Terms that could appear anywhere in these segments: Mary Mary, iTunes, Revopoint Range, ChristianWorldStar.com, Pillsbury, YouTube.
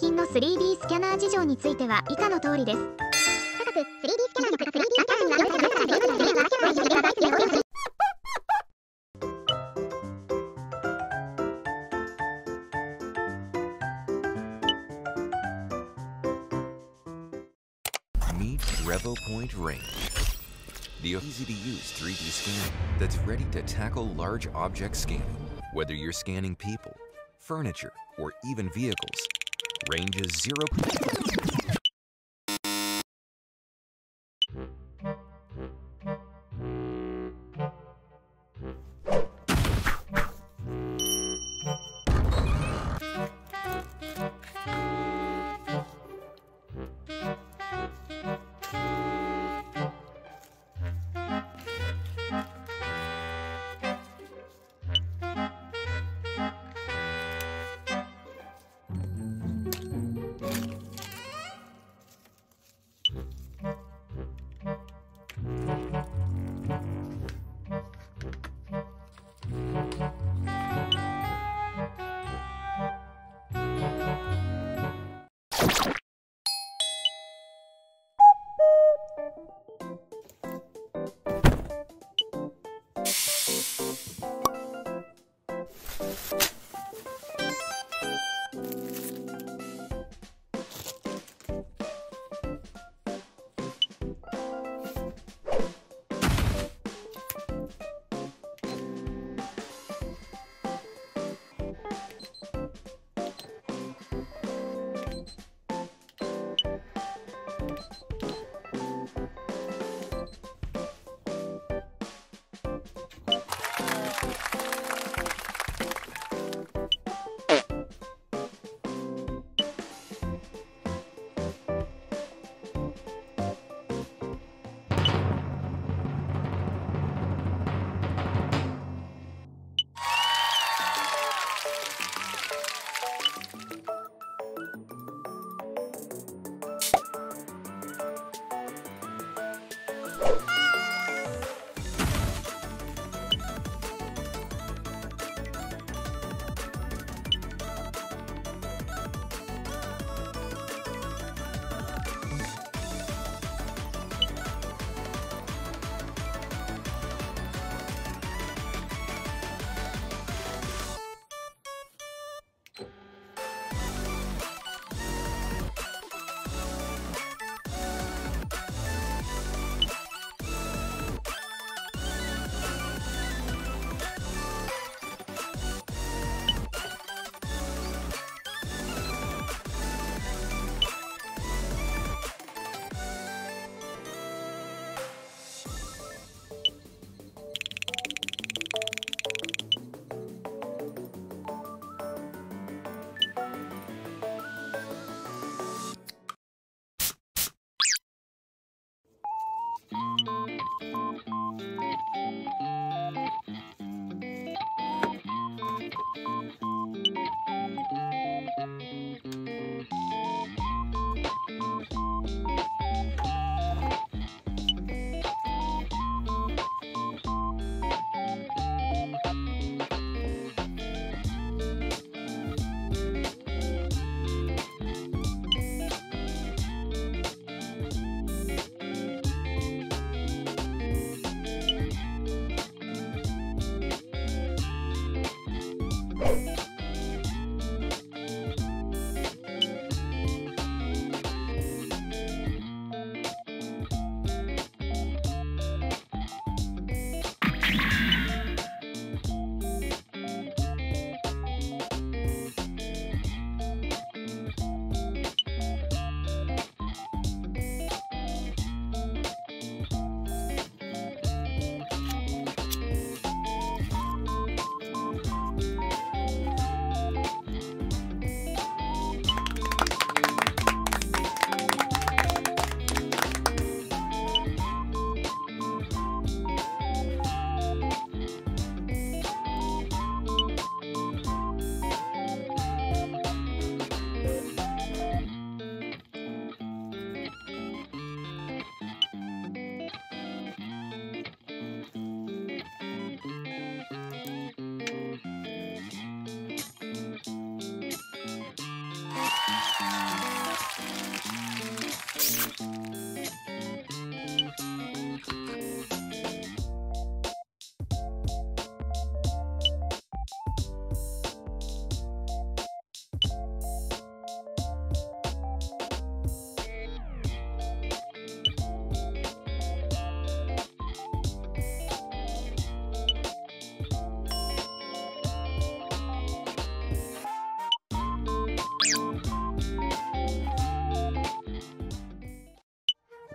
近の 3D スキャナー事情については以下の通りです。価格 3D スキャナーの価格 3D Meet Revopoint Range, the easy-to-use 3D scanner that's ready to tackle large object scanning. Whether you're scanning people, furniture, or even vehicles, range is 0.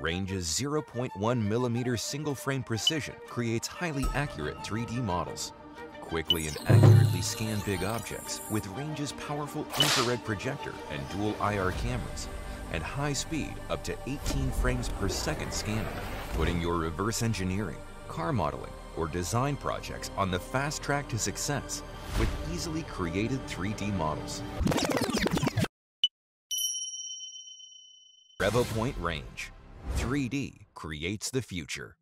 Range's 0.1mm single-frame precision creates highly accurate 3D models. Quickly and accurately scan big objects with Range's powerful infrared projector and dual IR cameras, and high speed up to 18 frames per second scanning, putting your reverse engineering, car modeling, or design projects on the fast track to success with easily created 3D models. Revopoint Range. 3D creates the future.